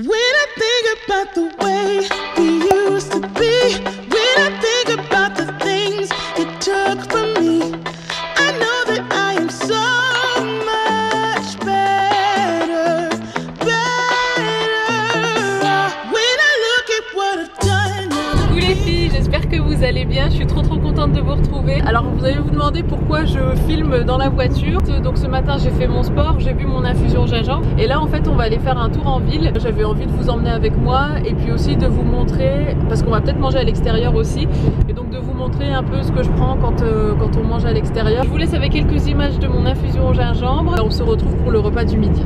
When I think about the way we used to be, when I think about the things you took from me, I know that I am so much better. When I look at what I've done. Coucou les filles, j'espère que vous allez bien, je suis trop contente de vous retrouver. Alors vous allez vous demander pourquoi je filme dans la voiture. Donc ce matin j'ai fait mon sport, j'ai bu mon infusion gingembre et là en fait on va aller faire un tour en ville. J'avais envie de vous emmener avec moi et puis aussi de vous montrer, parce qu'on va peut-être manger à l'extérieur aussi, et donc de vous montrer un peu ce que je prends quand on mange à l'extérieur. Je vous laisse avec quelques images de mon infusion au gingembre. On se retrouve pour le repas du midi.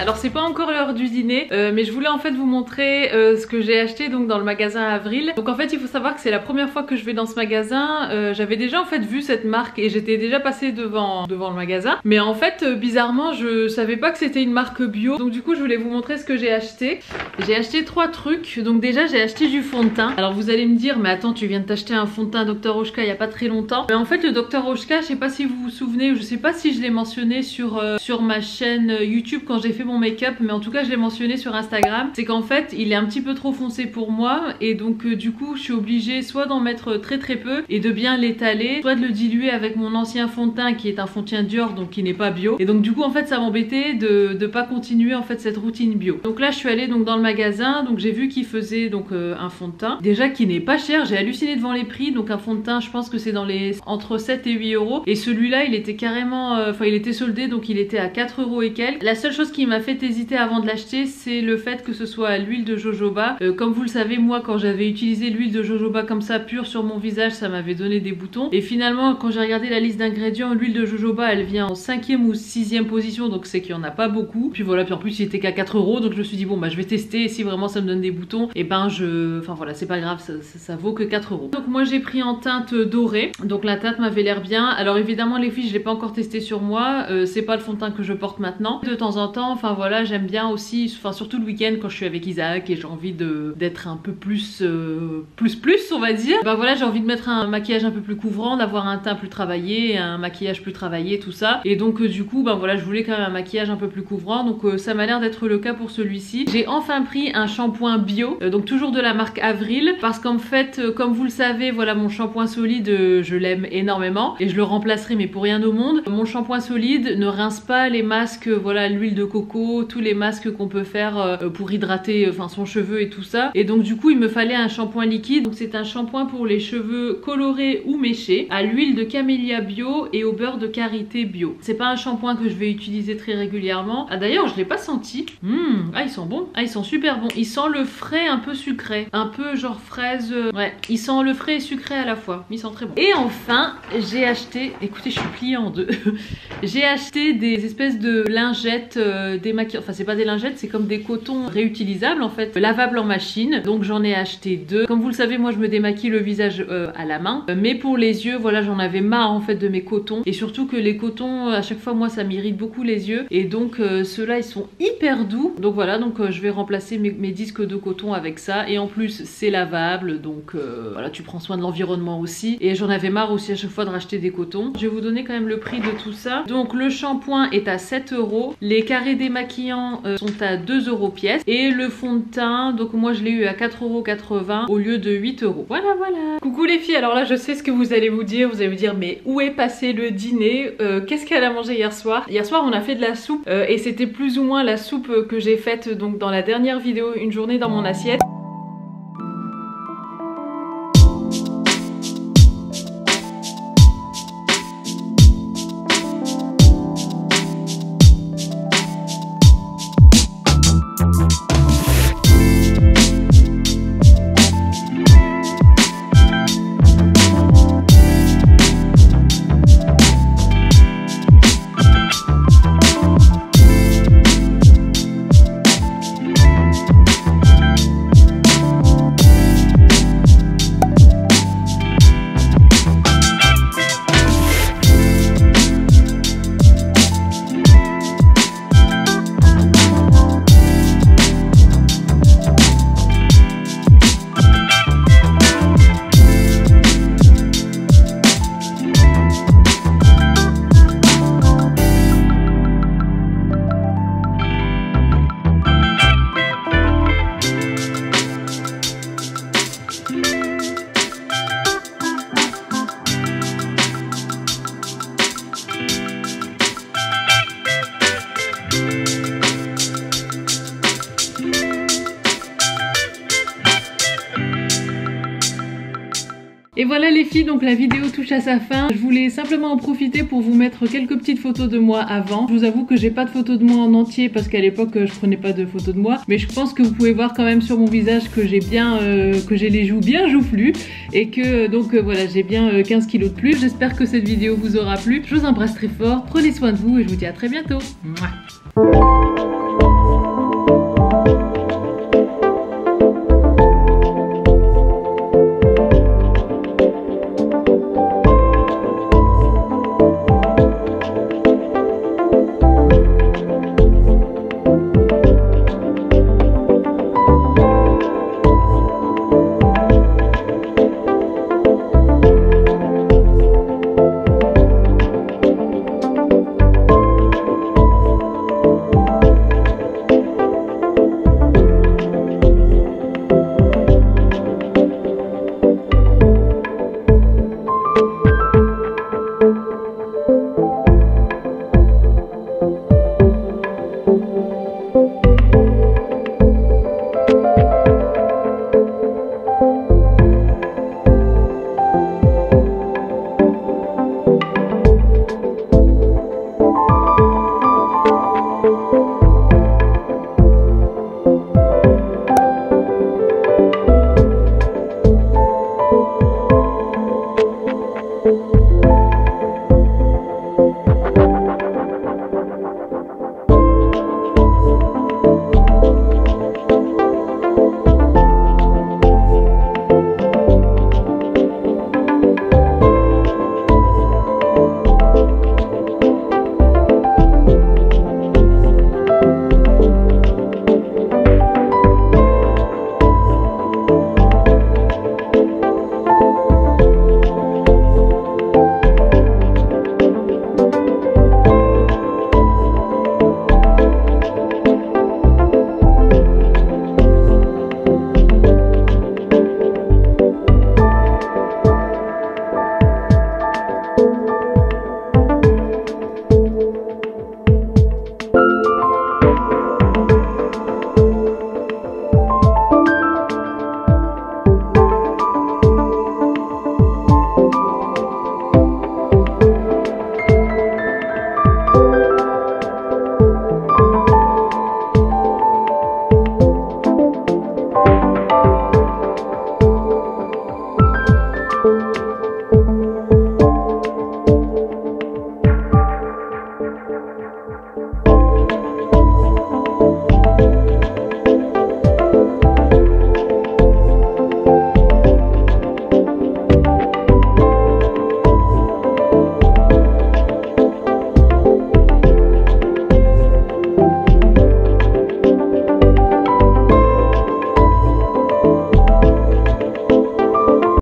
Alors c'est pas encore l'heure du dîner, mais je voulais en fait vous montrer ce que j'ai acheté donc dans le magasin Avril. Donc en fait il faut savoir que c'est la première fois que je vais dans ce magasin. J'avais déjà en fait vu cette marque et j'étais déjà passée devant le magasin, mais en fait bizarrement je savais pas que c'était une marque bio. Donc du coup je voulais vous montrer ce que j'ai acheté. J'ai acheté 3 trucs. Donc déjà j'ai acheté du fond de teint. Alors vous allez me dire mais attends, tu viens de t'acheter un fond de teint Dr Oshka il y a pas très longtemps. Mais en fait le Dr Oshka, je sais pas si vous vous souvenez, je sais pas si je l'ai mentionné sur ma chaîne YouTube quand j'ai fait mon make-up, mais en tout cas je l'ai mentionné sur Instagram, c'est qu'en fait il est un petit peu trop foncé pour moi et donc du coup je suis obligée soit d'en mettre très peu et de bien l'étaler, soit de le diluer avec mon ancien fond de teint qui est un fond de teint Dior donc qui n'est pas bio, et donc du coup en fait ça m'embêtait de pas continuer en fait cette routine bio. Donc là je suis allée donc dans le magasin, donc j'ai vu qu'il faisait donc un fond de teint déjà qui n'est pas cher, j'ai halluciné devant les prix. Donc un fond de teint je pense que c'est dans les entre 7 et 8 euros, et celui-là il était carrément enfin il était soldé donc il était à 4 euros et quelques. La seule chose qui m'a fait hésiter avant de l'acheter, c'est le fait que ce soit à l'huile de jojoba. Comme vous le savez, moi quand j'avais utilisé l'huile de jojoba comme ça pure sur mon visage, ça m'avait donné des boutons, et finalement quand j'ai regardé la liste d'ingrédients, l'huile de jojoba elle vient en 5e ou 6e position, donc c'est qu'il n'y en a pas beaucoup. Puis voilà, puis en plus il était qu'à 4 euros, donc je me suis dit bon bah je vais tester, et si vraiment ça me donne des boutons, et ben enfin voilà, c'est pas grave, ça vaut que 4 euros. Donc moi j'ai pris en teinte dorée, donc la teinte m'avait l'air bien. Alors évidemment les filles, je l'ai pas encore testé sur moi, c'est pas le fond de teint que je porte maintenant, de temps en temps. Enfin voilà, j'aime bien aussi, enfin surtout le week-end quand je suis avec Isaac et j'ai envie d'être un peu plus on va dire. Bah voilà, j'ai envie de mettre un maquillage un peu plus couvrant, d'avoir un teint plus travaillé, un maquillage plus travaillé, tout ça. Et donc du coup, bah voilà, je voulais quand même un maquillage un peu plus couvrant. Donc ça m'a l'air d'être le cas pour celui-ci. J'ai enfin pris un shampoing bio, donc toujours de la marque Avril, parce qu'en fait, comme vous le savez, voilà mon shampoing solide, je l'aime énormément et je le remplacerai mais pour rien au monde. Mon shampoing solide ne rince pas les masques, voilà l'huile de coco, tous les masques qu'on peut faire pour hydrater enfin son cheveu et tout ça, et donc du coup il me fallait un shampoing liquide. Donc c'est un shampoing pour les cheveux colorés ou méchés à l'huile de camélia bio et au beurre de karité bio. C'est pas un shampoing que je vais utiliser très régulièrement. Ah d'ailleurs je l'ai pas senti. Ah ils sont bons, ah ils sont super bons. Il sent le frais un peu sucré, un peu genre fraise, ouais il sent le frais et sucré à la fois, il sent très bon. Et enfin j'ai acheté, écoutez je suis pliée en deux j'ai acheté des espèces de lingettes lingettes démaquillantes, enfin c'est pas des lingettes, c'est comme des cotons réutilisables en fait, lavables en machine. Donc j'en ai acheté deux. Comme vous le savez, moi je me démaquille le visage à la main, mais pour les yeux, voilà, j'en avais marre en fait de mes cotons, et surtout que les cotons à chaque fois moi ça m'irrite beaucoup les yeux, et donc ceux-là ils sont hyper doux. Donc voilà, donc je vais remplacer mes disques de coton avec ça, et en plus c'est lavable, donc voilà, tu prends soin de l'environnement aussi, et j'en avais marre aussi à chaque fois de racheter des cotons. Je vais vous donner quand même le prix de tout ça. Donc le shampoing est à 7 €, les carrés démaquillants sont à 2 € pièce, et le fond de teint, donc moi je l'ai eu à 4,80 € au lieu de 8 €. Voilà, voilà. Coucou les filles, alors là je sais ce que vous allez vous dire, mais où est passé le dîner, qu'est-ce qu'elle a mangé hier soir? Hier soir on a fait de la soupe, et c'était plus ou moins la soupe que j'ai faite donc dans la dernière vidéo, une journée dans mon assiette. Et voilà les filles, donc la vidéo touche à sa fin. Je voulais simplement en profiter pour vous mettre quelques petites photos de moi avant. Je vous avoue que j'ai pas de photos de moi en entier parce qu'à l'époque je prenais pas de photos de moi, mais je pense que vous pouvez voir quand même sur mon visage que j'ai bien, que j'ai les joues bien joufflues, et que donc voilà, j'ai bien 15 kilos de plus. J'espère que cette vidéo vous aura plu. Je vous embrasse très fort, prenez soin de vous et je vous dis à très bientôt. Mouah.